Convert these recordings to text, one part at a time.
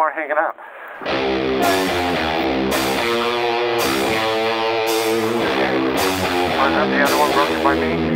more hanging out. The other one broken by me.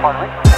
Pardon me?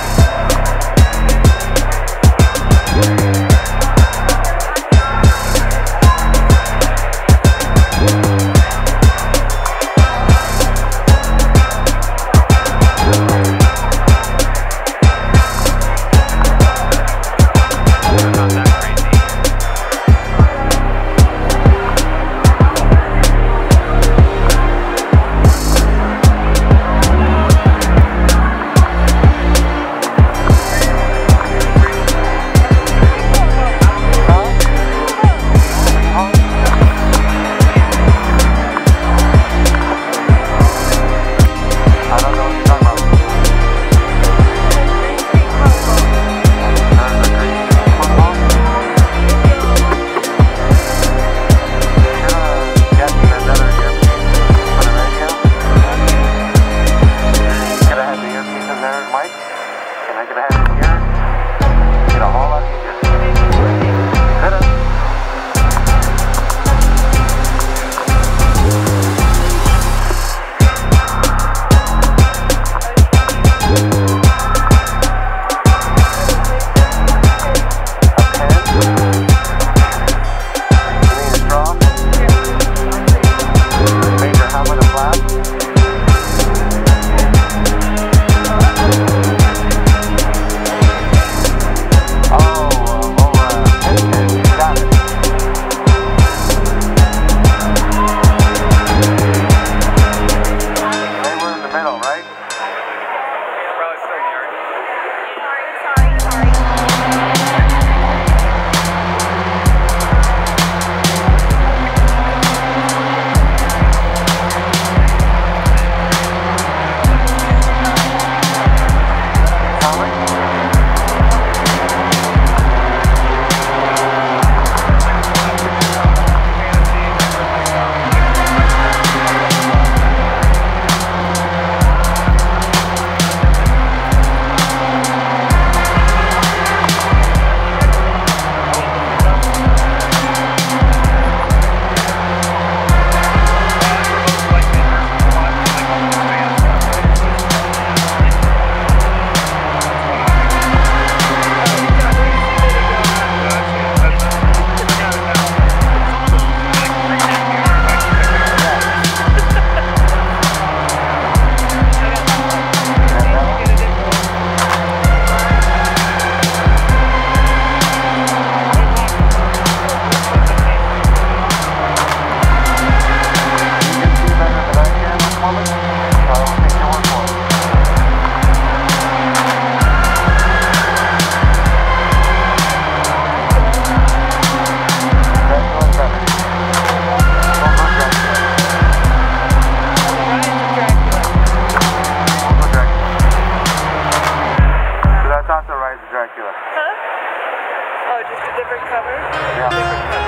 covered? Yeah. Sleepers covered.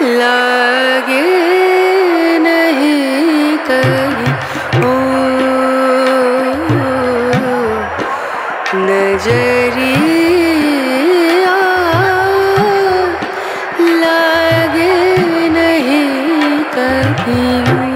Lage nahi kahin.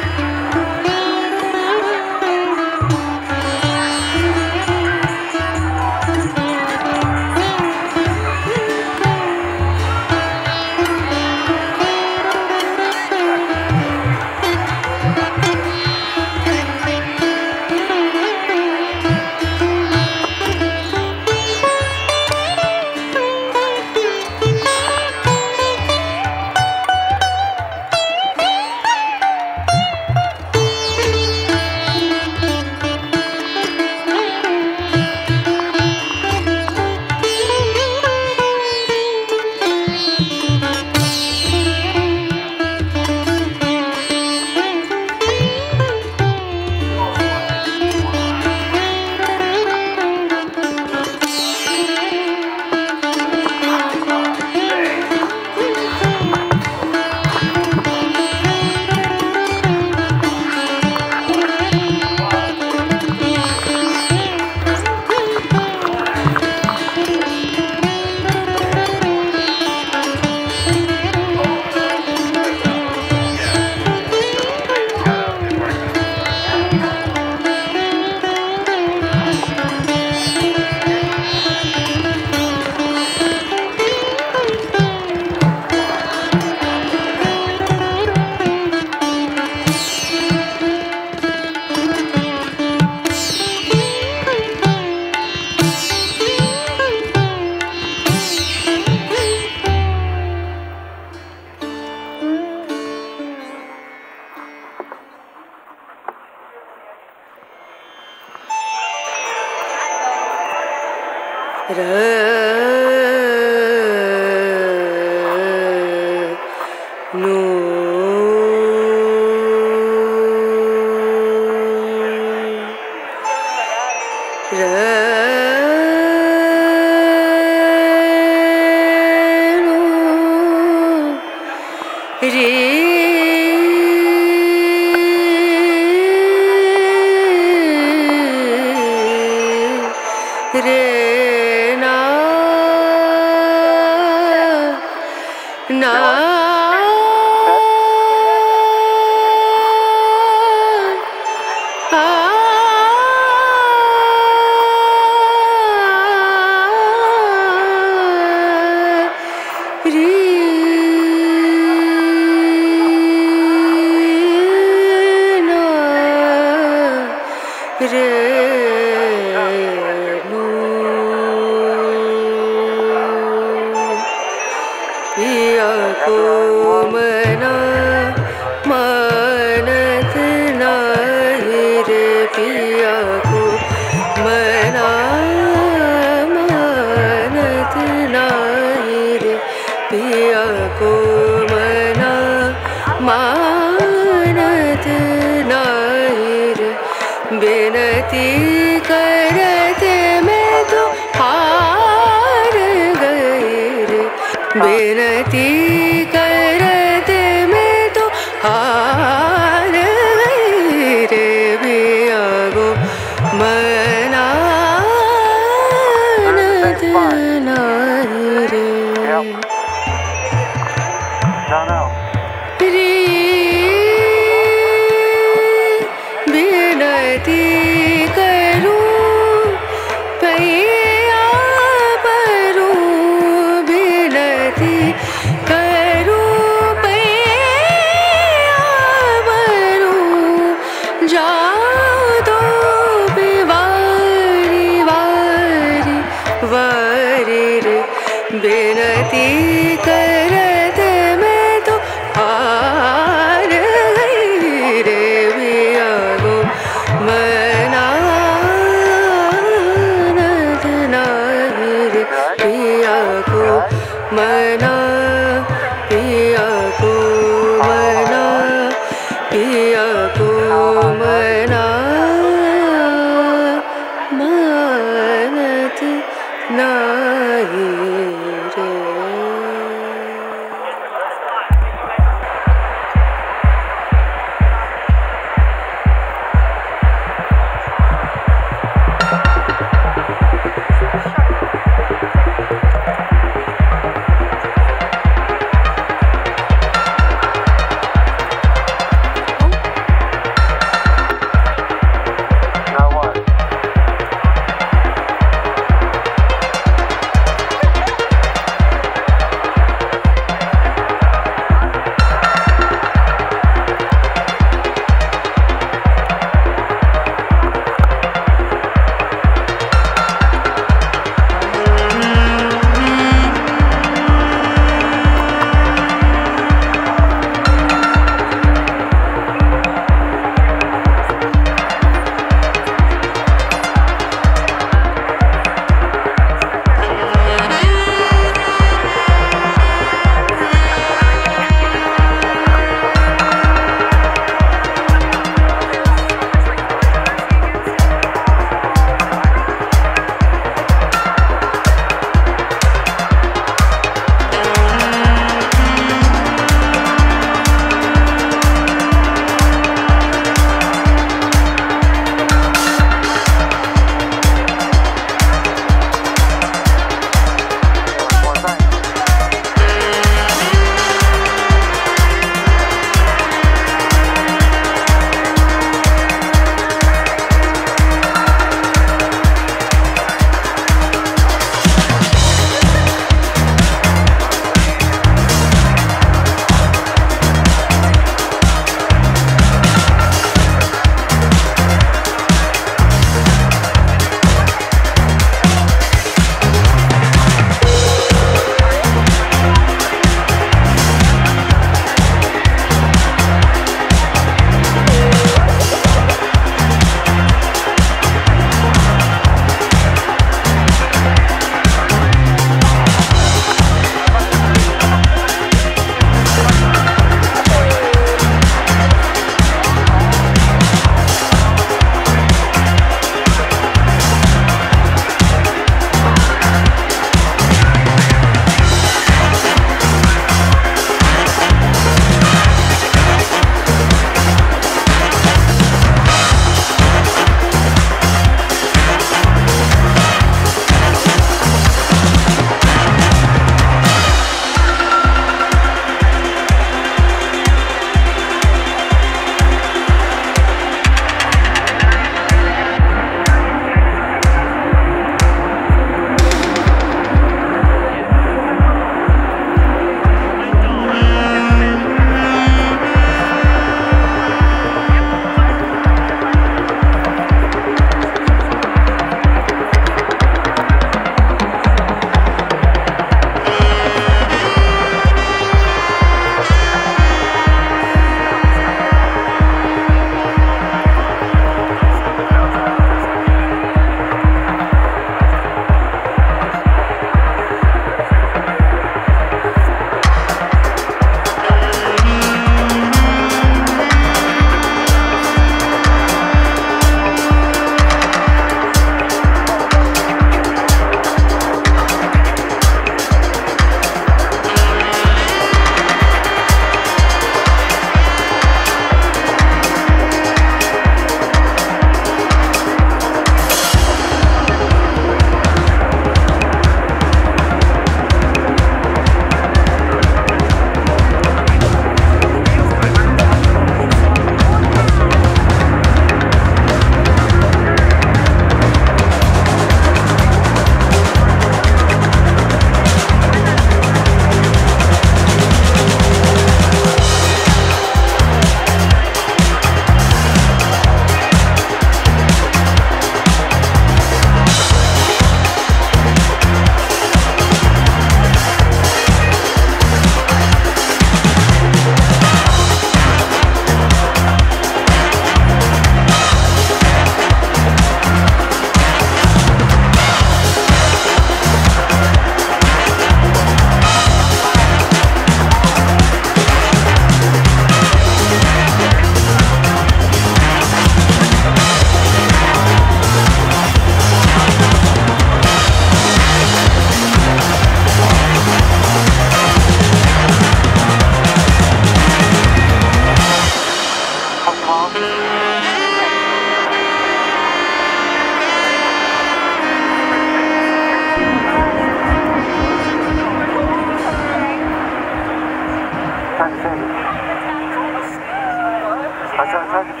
That's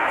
30.